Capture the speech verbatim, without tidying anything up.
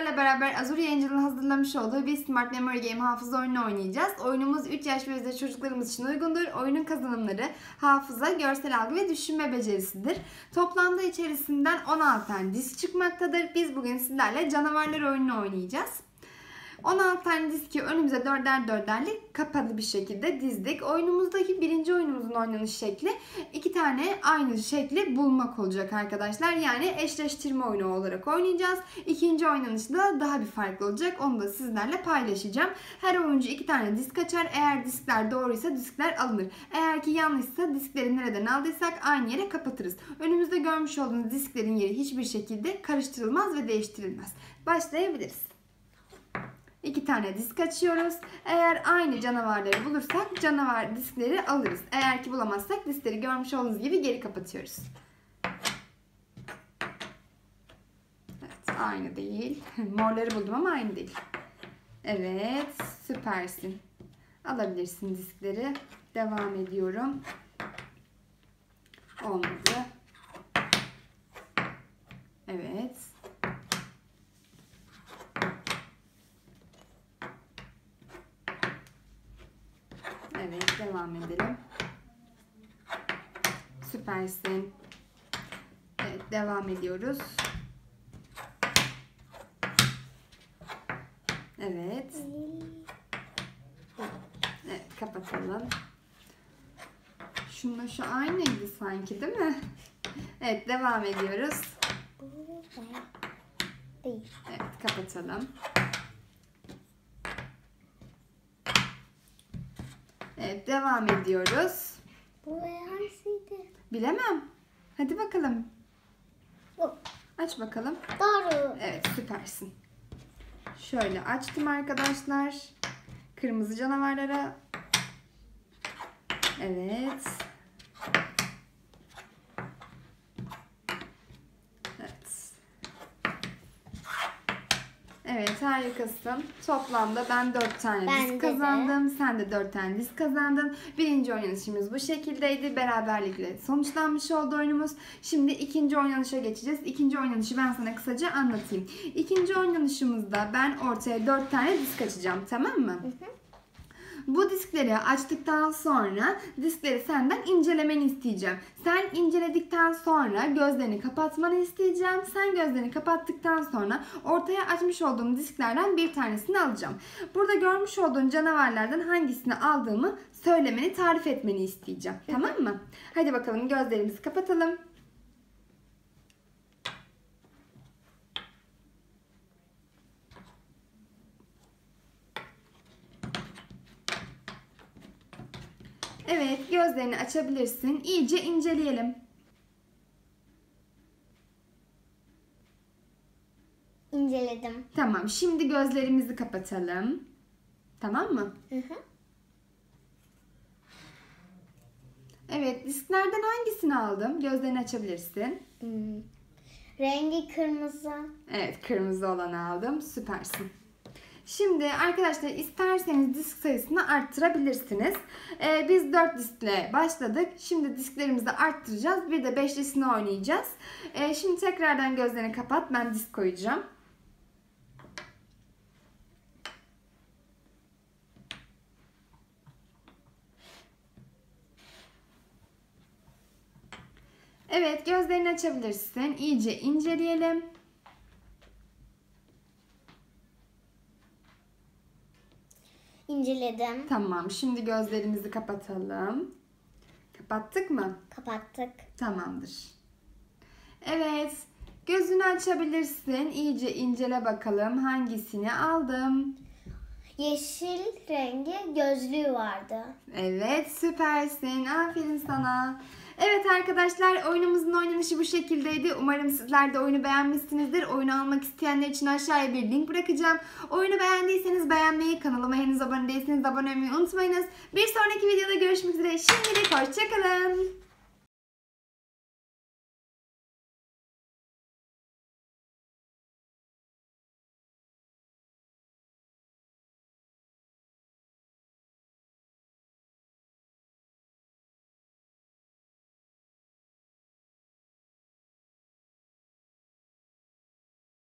sizlerle beraber Azur Yayıncılığı'nın hazırlamış olduğu bir Smart Memory Game hafıza oyunu oynayacağız. Oyunumuz üç yaş ve üzeri çocuklarımız için uygundur. Oyunun kazanımları hafıza, görsel algı ve düşünme becerisidir. Toplamda içerisinden on altı tane disk çıkmaktadır. Biz bugün sizlerle Canavarlar oyununu oynayacağız. on altı tane diski önümüze dörder dörderlik kapalı bir şekilde dizdik. Oyunumuzdaki birinci oyunumuzun oynanış şekli iki tane aynı şekli bulmak olacak arkadaşlar. Yani eşleştirme oyunu olarak oynayacağız. İkinci oynanışı da daha bir farklı olacak. Onu da sizlerle paylaşacağım. Her oyuncu iki tane disk açar. Eğer diskler doğruysa diskler alınır. Eğer ki yanlışsa diskleri nereden aldıysak aynı yere kapatırız. Önümüzde görmüş olduğunuz disklerin yeri hiçbir şekilde karıştırılmaz ve değiştirilmez. Başlayabiliriz. İki tane disk açıyoruz. Eğer aynı canavarları bulursak canavar diskleri alırız. Eğer ki bulamazsak diskleri görmüş olduğunuz gibi geri kapatıyoruz. Evet, aynı değil. Morları buldum ama aynı değil. Evet, süpersin. Alabilirsin diskleri. Devam ediyorum. Olmadı. Evet. Evet, devam edelim. Süpersin. Evet, devam ediyoruz. Evet. Evet, kapatalım. Şununla şu aynıydı sanki, değil mi? Evet, devam ediyoruz. Evet, kapatalım. Evet, devam ediyoruz. Bu hangisiydi? Bilemem. Hadi bakalım. Yok. Aç bakalım. Doğru. Evet, süpersin. Şöyle açtım arkadaşlar. Kırmızı canavarlara. Evet. Evet. Evet, harikasın. Toplamda ben dört tane ben disk kazandım. De. Sen de dört tane disk kazandın. Birinci oynanışımız bu şekildeydi. Beraberlikle sonuçlanmış oldu oyunumuz. Şimdi ikinci oynanışa geçeceğiz. İkinci oynanışı ben sana kısaca anlatayım. İkinci oynanışımızda ben ortaya dört tane disk açacağım. Tamam mı? Hı hı. Bu diskleri açtıktan sonra diskleri senden incelemeni isteyeceğim. Sen inceledikten sonra gözlerini kapatmanı isteyeceğim. Sen gözlerini kapattıktan sonra ortaya açmış olduğum disklerden bir tanesini alacağım. Burada görmüş olduğun canavarlardan hangisini aldığımı söylemeni, tarif etmeni isteyeceğim. Tamam mı? Hadi bakalım, gözlerimizi kapatalım. Evet, gözlerini açabilirsin. İyice inceleyelim. İnceledim. Tamam, şimdi gözlerimizi kapatalım. Tamam mı? Hı hı. Evet, disklerden hangisini aldım? Gözlerini açabilirsin. Hmm. Rengi kırmızı. Evet, kırmızı olanı aldım. Süpersin. Şimdi arkadaşlar, isterseniz disk sayısını arttırabilirsiniz. Ee, biz dört diskle başladık. Şimdi disklerimizi arttıracağız. Bir de beşlisini oynayacağız. Ee, şimdi tekrardan gözlerini kapat. Ben disk koyacağım. Evet, gözlerini açabilirsin. İyice inceleyelim. İnceledim. Tamam. Şimdi gözlerimizi kapatalım. Kapattık mı? Kapattık. Tamamdır. Evet. Gözünü açabilirsin. İyice incele bakalım. Hangisini aldım? Yeşil rengi gözlüğü vardı. Evet. Süpersin. Aferin sana. Evet arkadaşlar, oyunumuzun oynanışı bu şekildeydi. Umarım sizler de oyunu beğenmişsinizdir. Oyunu almak isteyenler için aşağıya bir link bırakacağım. Oyunu beğendiyseniz beğenmeyi, kanalıma henüz abone değilseniz abone olmayı unutmayınız. Bir sonraki videoda görüşmek üzere. Şimdilik hoşçakalın.